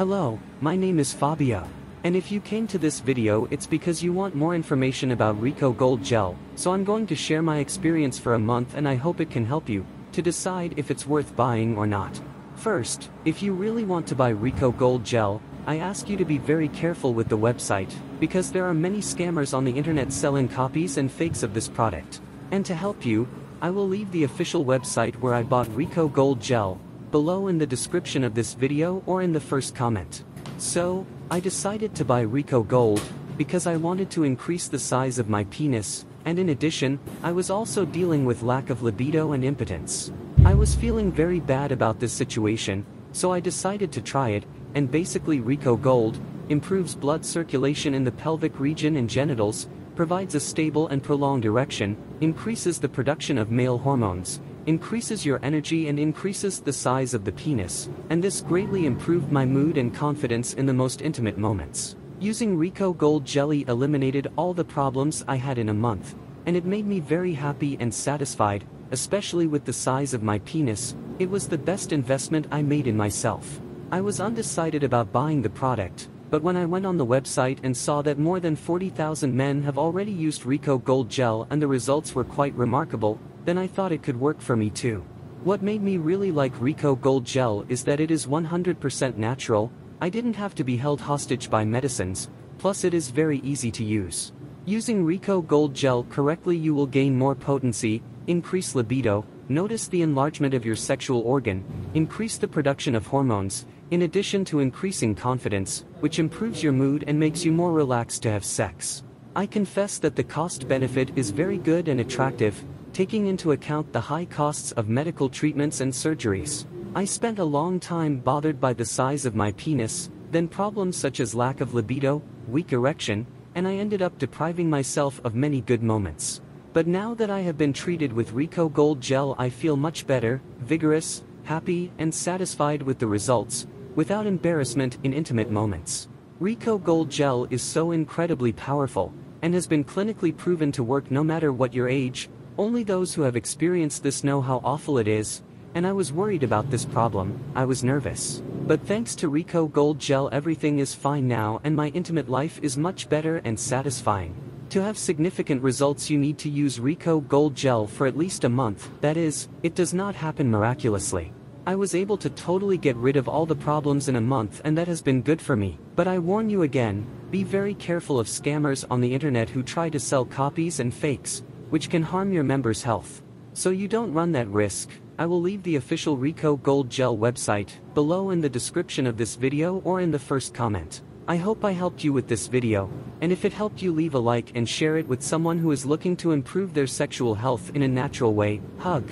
Hello, my name is Fabio. And if you came to this video, it's because you want more information about Rico Gold Gel, so I'm going to share my experience for a month and I hope it can help you to decide if it's worth buying or not. First, if you really want to buy Rico Gold Gel, I ask you to be very careful with the website, because there are many scammers on the internet selling copies and fakes of this product. And to help you, I will leave the official website where I bought Rico Gold Gel, below in the description of this video or in the first comment. So, I decided to buy Rico Gold, because I wanted to increase the size of my penis, and in addition, I was also dealing with lack of libido and impotence. I was feeling very bad about this situation, so I decided to try it, and basically Rico Gold improves blood circulation in the pelvic region and genitals, provides a stable and prolonged erection, increases the production of male hormones, increases your energy and increases the size of the penis, and this greatly improved my mood and confidence in the most intimate moments. Using Rico Gold Jelly eliminated all the problems I had in a month, and it made me very happy and satisfied, especially with the size of my penis. It was the best investment I made in myself. I was undecided about buying the product, but when I went on the website and saw that more than 40,000 men have already used Rico Gold Gel and the results were quite remarkable, then I thought it could work for me too. What made me really like Rico Gold Gel is that it is 100% natural. I didn't have to be held hostage by medicines, plus it is very easy to use. Using Rico Gold Gel correctly, you will gain more potency, increase libido, notice the enlargement of your sexual organ, increase the production of hormones, in addition to increasing confidence, which improves your mood and makes you more relaxed to have sex. I confess that the cost benefit is very good and attractive, taking into account the high costs of medical treatments and surgeries. I spent a long time bothered by the size of my penis, then problems such as lack of libido, weak erection, and I ended up depriving myself of many good moments. But now that I have been treated with Rico Gold Gel, I feel much better, vigorous, happy, and satisfied with the results, without embarrassment in intimate moments. Rico Gold Gel is so incredibly powerful, and has been clinically proven to work no matter what your age. Only those who have experienced this know how awful it is, and I was worried about this problem. I was nervous. But thanks to Rico Gold Gel, everything is fine now and my intimate life is much better and satisfying. To have significant results, you need to use Rico Gold Gel for at least a month. That is, it does not happen miraculously. I was able to totally get rid of all the problems in a month, and that has been good for me. But I warn you again, be very careful of scammers on the internet who try to sell copies and fakes, which can harm your members' health. So you don't run that risk. I will leave the official Rico Gold Gel website below in the description of this video or in the first comment. I hope I helped you with this video, and if it helped you, leave a like and share it with someone who is looking to improve their sexual health in a natural way. Hug.